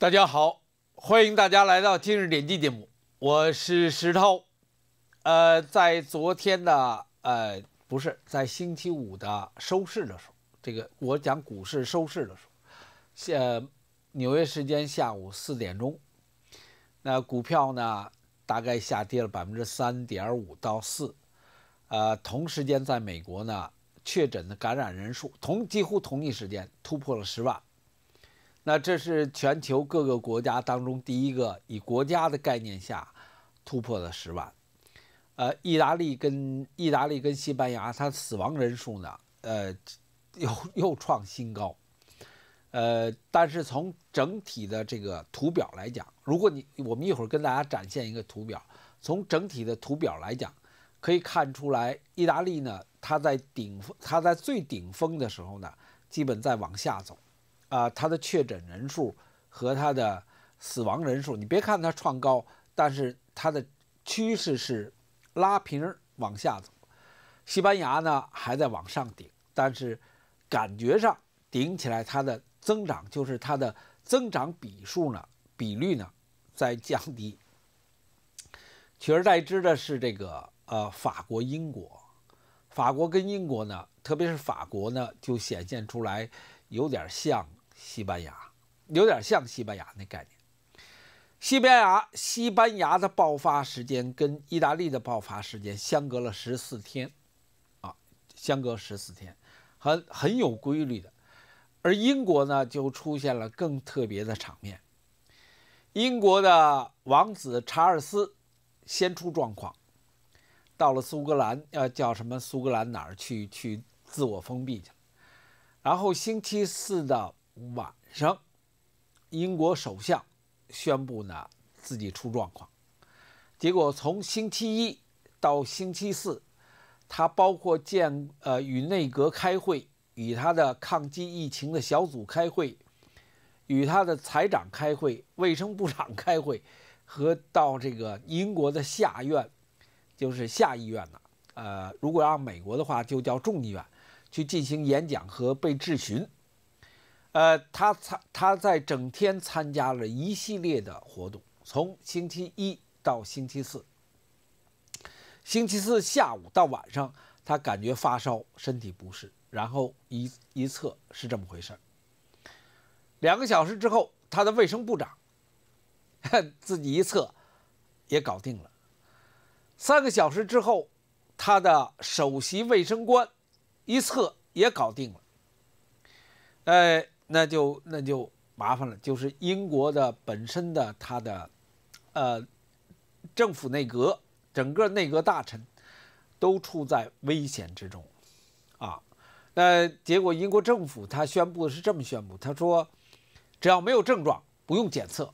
大家好，欢迎大家来到今日点击节目，我是石涛。在昨天的不是在星期五的收市的时候，这个我讲股市收市的时候，纽约时间下午4点钟，那股票呢大概下跌了3.5%到4%。同时间在美国呢，确诊的感染人数几乎同一时间突破了10万。 那这是全球各个国家当中第一个以国家的概念下突破了10万。意大利跟西班牙，它死亡人数呢，又创新高。但是从整体的这个图表来讲，我们一会儿跟大家展现一个图表，从整体的图表来讲，可以看出来，意大利呢，它在最顶峰的时候呢，基本在往下走。 它的确诊人数和它的死亡人数，你别看它创高，但是它的趋势是拉平往下走。西班牙呢还在往上顶，但是感觉上顶起来，它的增长就是它的增长比率呢在降低。取而代之的是这个法国、英国，法国跟英国呢，特别是法国呢，就显现出来有点像。 西班牙有点像西班牙那概念。西班牙的爆发时间跟意大利的爆发时间相隔了14天，相隔14天，很有规律的。而英国呢，就出现了更特别的场面。英国的王子查尔斯先出状况，到了苏格兰，叫什么？苏格兰哪儿去自我封闭去了？然后星期四的 晚上，英国首相宣布呢自己出状况，结果从星期一到星期四，他包括与内阁开会，与他的抗击疫情的小组开会，与他的财长开会、卫生部长开会，和到这个英国的下院，就是下议院呢，如果按美国的话就叫众议院，去进行演讲和被质询。 他在整天参加了一系列的活动，从星期一到星期四。星期四下午到晚上，他感觉发烧，身体不适，然后一测是这么回事。2个小时之后，他的卫生部长自己一测也搞定了。3个小时之后，他的首席卫生官一测也搞定了。 那就麻烦了，就是英国的本身的它的，政府内阁，整个内阁大臣都处在危险之中，那结果英国政府他宣布是这么宣布，他说只要没有症状不用检测，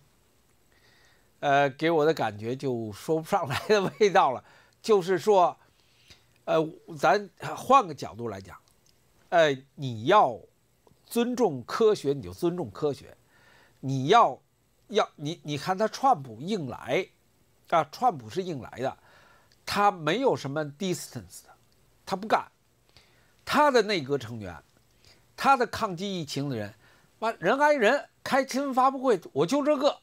给我的感觉就说不上来的味道了，就是说，咱换个角度来讲，你要 尊重科学，你就尊重科学。你看他川普硬来，川普是硬来的，他没有什么 distance 的，他不干。他的内阁成员，他的抗击疫情的人，人挨人开新闻发布会，我就这个。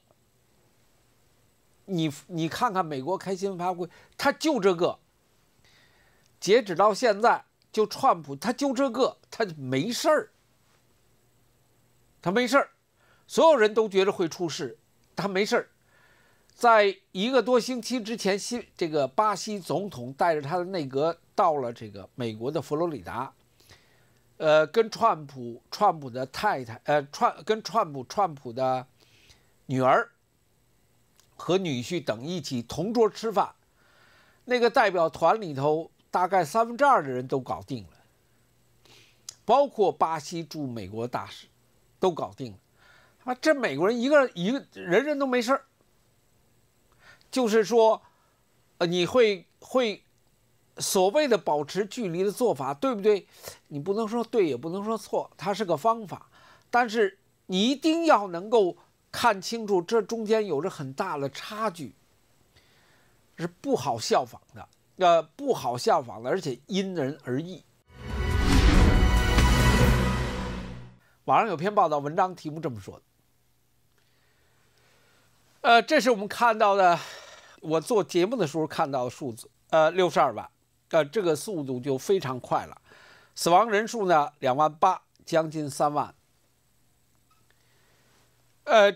你看看美国开新闻发布会，他就这个。截止到现在，就川普他就这个，他没事儿。 他没事儿，所有人都觉得会出事，他没事儿。在1个多星期之前，这个巴西总统带着他的内阁到了这个美国的佛罗里达，跟川普的太太，跟川普的女儿和女婿等一起同桌吃饭。那个代表团里头，大概2/3的人都搞定了，包括巴西驻美国大使。 都搞定了，这美国人一个人都没事儿。就是说，你会所谓的保持距离的做法，对不对？你不能说对，也不能说错，它是个方法。但是你一定要能够看清楚，这中间有着很大的差距，是不好效仿的，不好效仿的，而且因人而异。 网上有篇报道，文章题目这么说的：这是我们看到的，我做节目的时候看到的数字，62万，这个速度就非常快了。死亡人数呢，2万8，将近3万。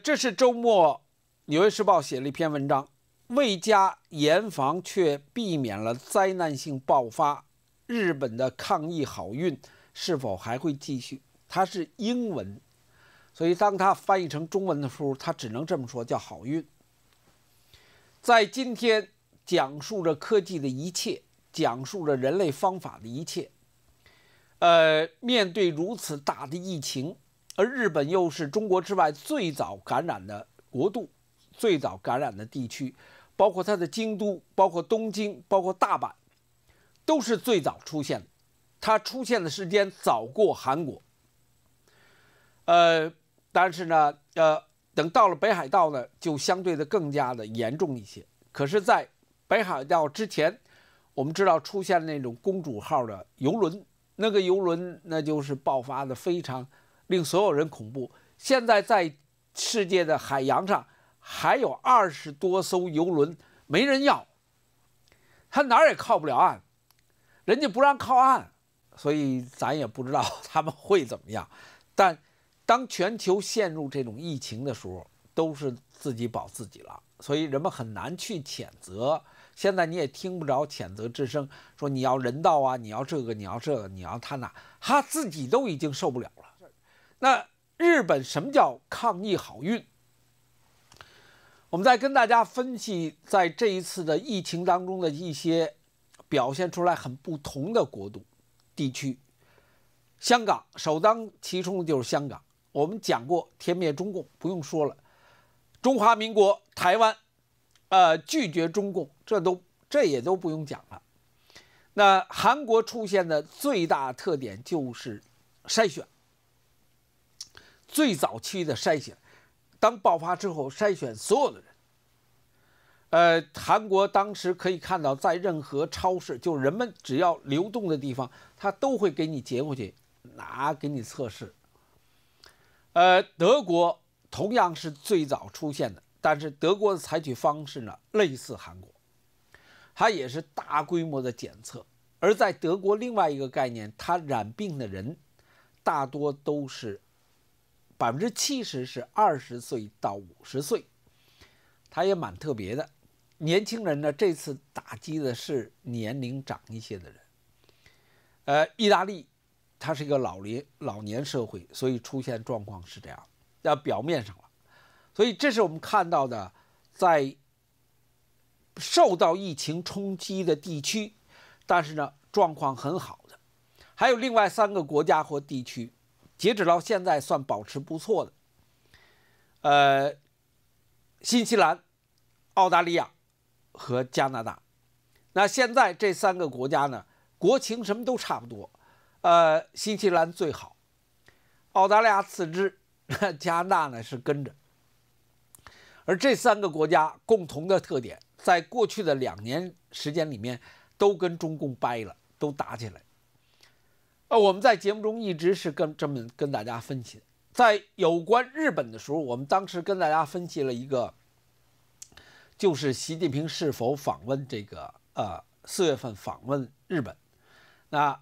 这是周末，《纽约时报》写了一篇文章，未加严防却避免了灾难性爆发，日本的抗疫好运是否还会继续？它是英文。 所以，当它翻译成中文的时候，它只能这么说，叫好运。在今天，讲述着科技的一切，讲述着人类方法的一切。面对如此大的疫情，而日本又是中国之外最早感染的国度，最早感染的地区，包括它的京都，包括东京，包括大阪，都是最早出现的。它出现的时间早过韩国。 但是呢，等到了北海道呢，就相对的更加的严重一些。可是，在北海道之前，我们知道出现那种公主号的游轮，那个游轮那就是爆发的非常令所有人恐怖。现在在世界的海洋上还有20多艘游轮没人要，它哪儿也靠不了岸，人家不让靠岸，所以咱也不知道他们会怎么样，但。 当全球陷入这种疫情的时候，都是自己保自己了，所以人们很难去谴责。现在你也听不着谴责之声，说你要人道啊，你要这个，你要这个，你要他那，他自己都已经受不了了。那日本什么叫抗疫好运？我们再跟大家分析，在这一次的疫情当中的一些表现出来很不同的国度、地区。香港首当其冲的就是香港。 我们讲过天灭中共，不用说了。中华民国台湾，拒绝中共，这也都不用讲了。那韩国出现的最大特点就是筛选，最早期的筛选，当爆发之后筛选所有的人。韩国当时可以看到，在任何超市，就人们只要流动的地方，他都会给你截过去，给你测试。 德国同样是最早出现的，但是德国的采取方式呢，类似韩国，它也是大规模的检测。而在德国，另外一个概念，它染病的人大多都是70%是20岁到50岁，它也蛮特别的。年轻人呢，这次打击的是年龄长一些的人。意大利。 它是一个老年社会，所以出现状况是这样，在表面上了。所以这是我们看到的，在受到疫情冲击的地区，但是呢状况很好的，还有另外3个国家或地区，截止到现在算保持不错的。新西兰、澳大利亚和加拿大。那现在这3个国家呢，国情什么都差不多。 新西兰最好，澳大利亚次之，加拿大呢是跟着。而这3个国家共同的特点，在过去的2年时间里面，都跟中共掰了，都打起来。我们在节目中一直是这么跟大家分析，在有关日本的时候，我们当时跟大家分析了一个，就是习近平是否访问这个4月份访问日本，那。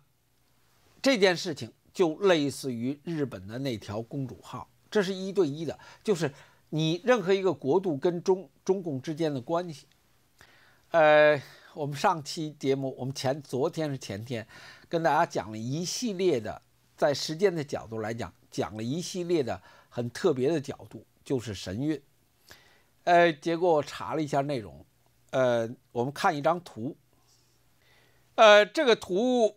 这件事情就类似于日本的那条公主号，这是1对1的，就是你任何一个国度跟中共之间的关系。我们上期节目，我们昨天跟大家讲了一系列的，在时间的角度来讲，讲了一系列的很特别的角度，就是神韵。结果我查了一下内容，我们看一张图。 这个图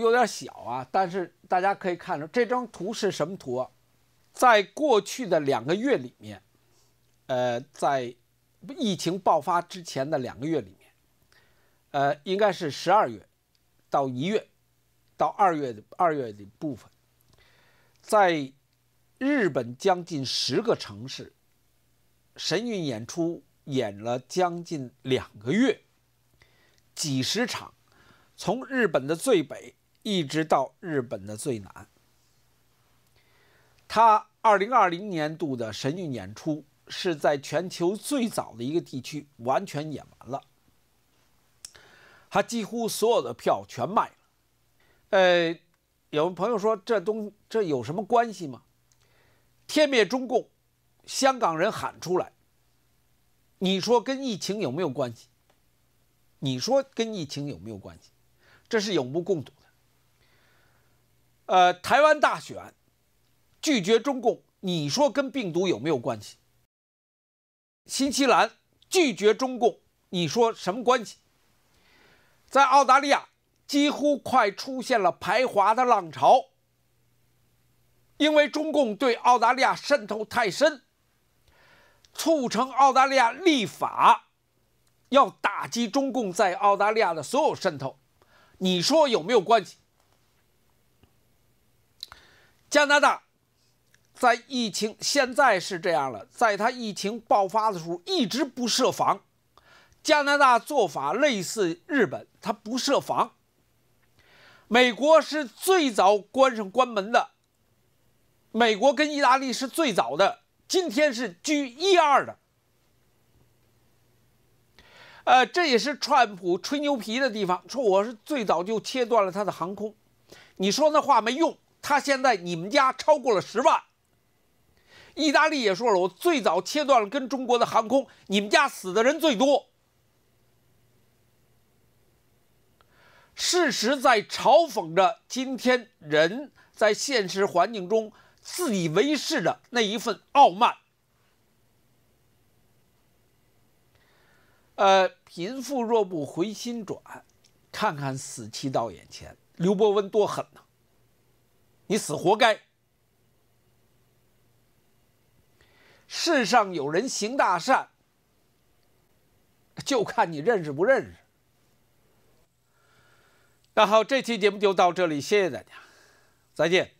有点小啊，但是大家可以看出这张图是什么图啊？在过去的2个月里面，在疫情爆发之前的2个月里面，应该是12月到1月到2月的部分，在日本将近10个城市，神韵演出演了将近2个月，几十场。 从日本的最北一直到日本的最南，他2020年度的神韵演出是在全球最早的一个地区完全演完了，他几乎所有的票全卖了。有朋友说这有什么关系吗？天灭中共，香港人喊出来，你说跟疫情有没有关系？你说跟疫情有没有关系？这是有目共睹的。台湾大选拒绝中共，你说跟病毒有没有关系？新西兰拒绝中共，你说什么关系？在澳大利亚几乎快出现了排华的浪潮，因为中共对澳大利亚渗透太深，促成澳大利亚立法要打击中共在澳大利亚的所有渗透，你说有没有关系？加拿大在疫情现在是这样了，在它疫情爆发的时候一直不设防。加拿大做法类似日本，它不设防。美国是最早关门的，美国跟意大利是最早的，今天是居1、2的。这也是川普吹牛皮的地方，说我是最早就切断了他的航空。你说那话没用，他现在你们家超过了10万。意大利也说了，我最早切断了跟中国的航空，你们家死的人最多。事实在嘲讽着今天人在现实环境中自以为是的那一份傲慢。贫富若不回心转，看看死期到眼前，刘伯温多狠呐！你死活该。世上有人行大善，就看你认识不认识。那好，这期节目就到这里，谢谢大家，再见。